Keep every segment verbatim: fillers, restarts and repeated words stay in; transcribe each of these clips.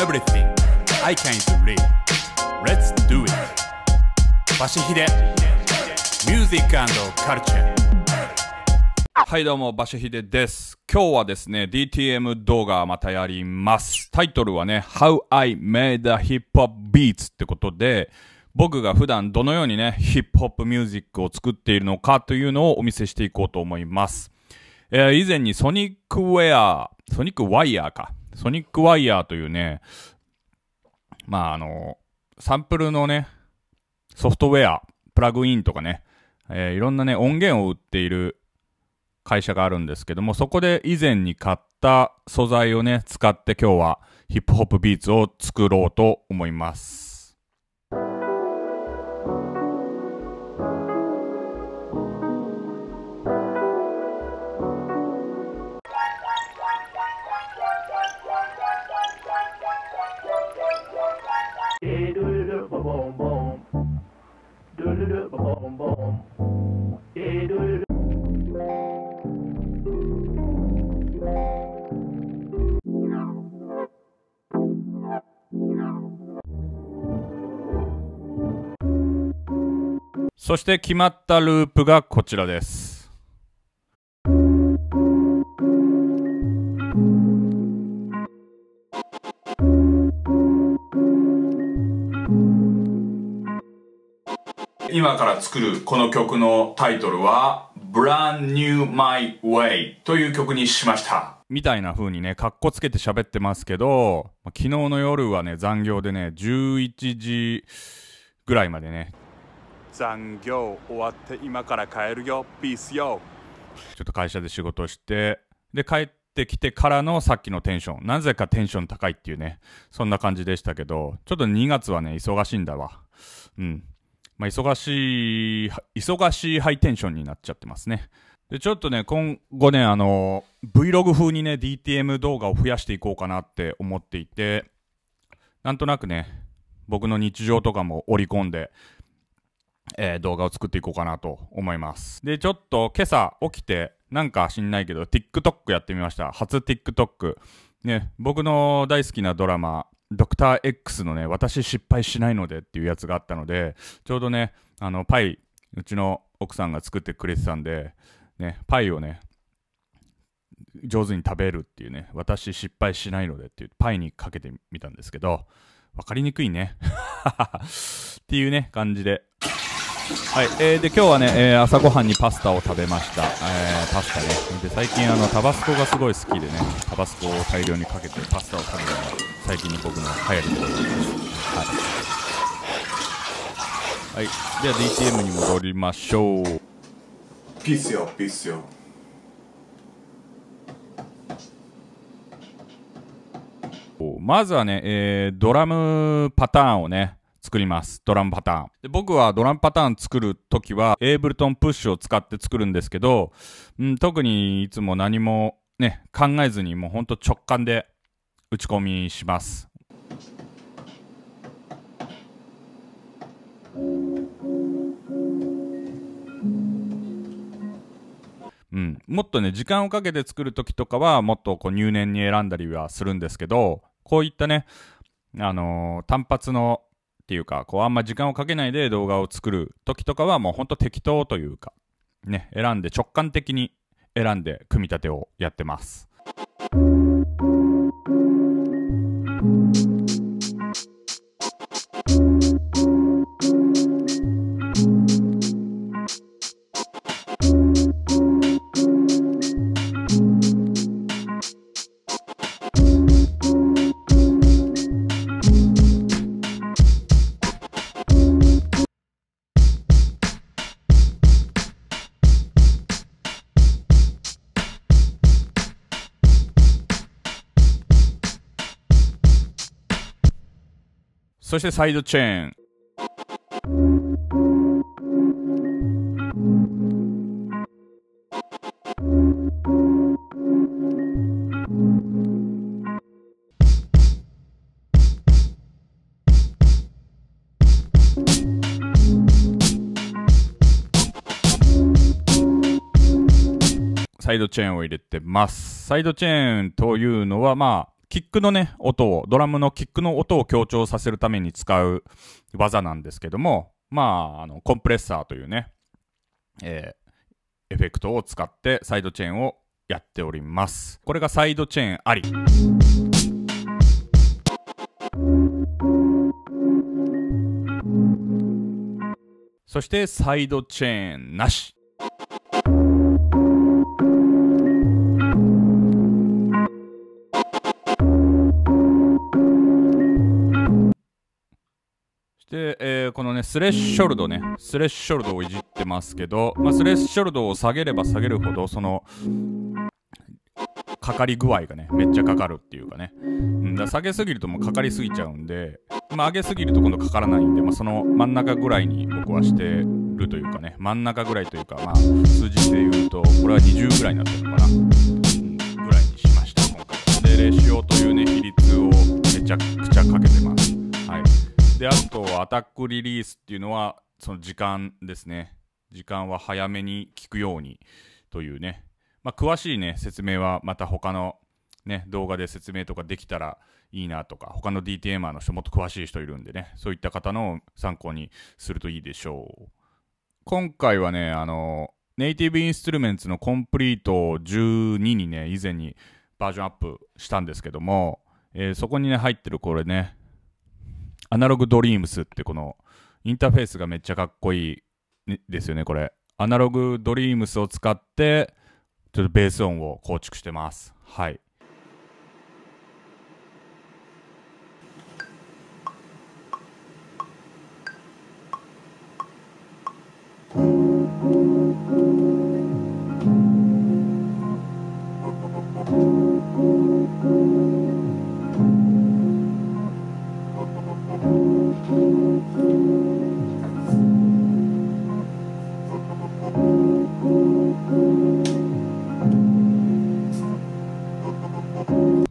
everything I can't read. Let's do it. バシヒデ Music and Culture。 はいどうも、バシヒデです。今日はですね、ディーティーエム 動画またやります。タイトルはね、How I Made a Hip Hop Beats ってことで、僕が普段どのようにね、ヒップホップミュージックを作っているのかというのをお見せしていこうと思います。えー、以前にソニックウェア、ソニックワイヤーか。ソニックワイヤーというね、まああの、サンプルのね、ソフトウェア、プラグインとかね、えー、いろんなね、音源を売っている会社があるんですけども、そこで以前に買った素材をね、使って今日はヒップホップビーツを作ろうと思います。そして決まったループがこちらです。今から作るこの曲のタイトルは Brand New My Way という曲にしました。みたいな風にね、かっこつけて喋ってますけど、昨日の夜はね、残業でね、じゅういちじぐらいまでね、残業終わって今から帰るよ、ピースよ。ちょっと会社で仕事をして、で、帰ってきてからのさっきのテンション。なぜかテンション高いっていうね、そんな感じでしたけど、ちょっとにがつはね、忙しいんだわ。うん。まあ忙しい、忙しいハイテンションになっちゃってますね。で、ちょっとね、今後ね、あの、Vlog 風にね、ディーティーエム 動画を増やしていこうかなって思っていて、なんとなくね、僕の日常とかも織り込んで、えー、動画を作っていこうかなと思います。で、ちょっと今朝起きて、なんか知んないけど、TikTok やってみました。初 TikTok。ね、僕の大好きなドラマ、ドクター X のね、私失敗しないのでっていうやつがあったので、ちょうどね、あの、パイ、うちの奥さんが作ってくれてたんで、ね、パイをね、上手に食べるっていうね、私失敗しないのでっていう、パイにかけてみたんですけど、わかりにくいね。っていうね、感じで。はい、えー、で、今日はね、えー、朝ごはんにパスタを食べました。えー、パスタね。で、最近あの、タバスコがすごい好きでね、タバスコを大量にかけてパスタを食べるのが最近の僕の流行りでございます。はい。はい。では ディーティーエム に戻りましょう。ピースよ、ピースよ。まずはね、えー、ドラムパターンをね、作ります。ドラムパターン。で、僕はドラムパターン作るときは、エイブルトンプッシュを使って作るんですけど、うん、特にいつも何もね、考えずに、もうほんと直感で打ち込みします。うん、もっとね、時間をかけて作るときとかは、もっとこう入念に選んだりはするんですけど、こういったね、あのー、単発のっていうか、こうあんま時間をかけないで動画を作る時とかはもうほんと適当というかね、選んで直感的に選んで組み立てをやってます。そしてサイドチェーン。サイドチェーンを入れてます。サイドチェーンというのはまあキックのね、音を、ドラムのキックの音を強調させるために使う技なんですけども、まあ、あのコンプレッサーというね、えー、エフェクトを使ってサイドチェーンをやっております。これがサイドチェーンあり。そしてサイドチェーンなし。で、えー、このね、スレッショルドね、スレッショルドをいじってますけど、まあ、スレッショルドを下げれば下げるほど、その、かかり具合がね、めっちゃかかるっていうかね、うん、だから下げすぎるともうかかりすぎちゃうんで、まあ、上げすぎると今度かからないんで、まあ、その真ん中ぐらいに僕はしてるというかね、真ん中ぐらいというか、まあ、数字で言うと、これはにじゅうぐらいになってるのかな、うん、ぐらいにしました、今回。で、レシオというね、比率をめちゃくちゃかけてます。はい。で、あと、アタックリリースっていうのは、その時間ですね。時間は早めに聞くようにというね。まあ、詳しいね、説明はまた他のね、動画で説明とかできたらいいなとか、他の ディーティーエムアール の人もっと詳しい人いるんでね、そういった方の参考にするといいでしょう。今回はね、あの、ネイティブインストゥルメンツのコンプリートじゅうににね、以前にバージョンアップしたんですけども、えー、そこにね、入ってるこれね、アナログドリームスってこのインターフェースがめっちゃかっこいいですよね、これ。アナログドリームスを使って、ちょっとベース音を構築してます。はい。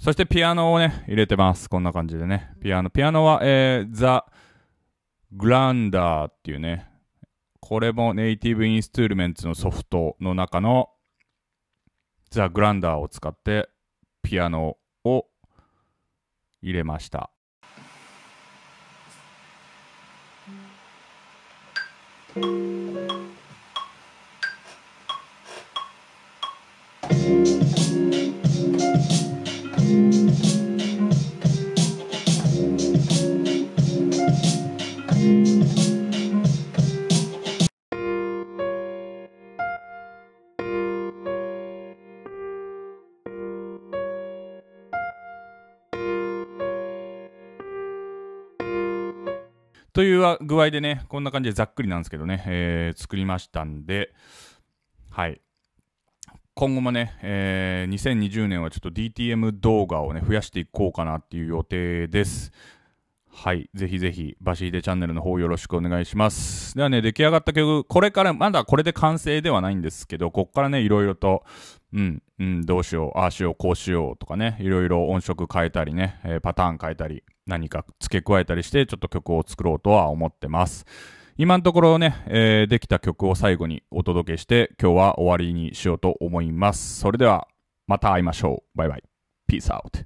そしてピアノをね、入れてます。こんな感じでね。ピアノ。ピアノは、えー、ザ・グランダーっていうね、これもネイティブインストゥルメンツのソフトの中のザ・グランダーを使ってピアノを入れました。という具合でね、こんな感じでざっくりなんですけどね、えー、作りましたんで、はい。今後もね、えー、にせんにじゅうねんはちょっと ディーティーエム 動画をね、増やしていこうかなっていう予定です。はい。ぜひぜひ、バシヒデチャンネルの方よろしくお願いします。ではね、出来上がった曲、これから、まだこれで完成ではないんですけど、こっからね、いろいろと、うん、うん、どうしよう、ああしよう、こうしようとかね、いろいろ音色変えたりね、えー、パターン変えたり、何か付け加えたりして、ちょっと曲を作ろうとは思ってます。今のところね、えー、できた曲を最後にお届けして、今日は終わりにしようと思います。それでは、また会いましょう。バイバイ。ピースアウト。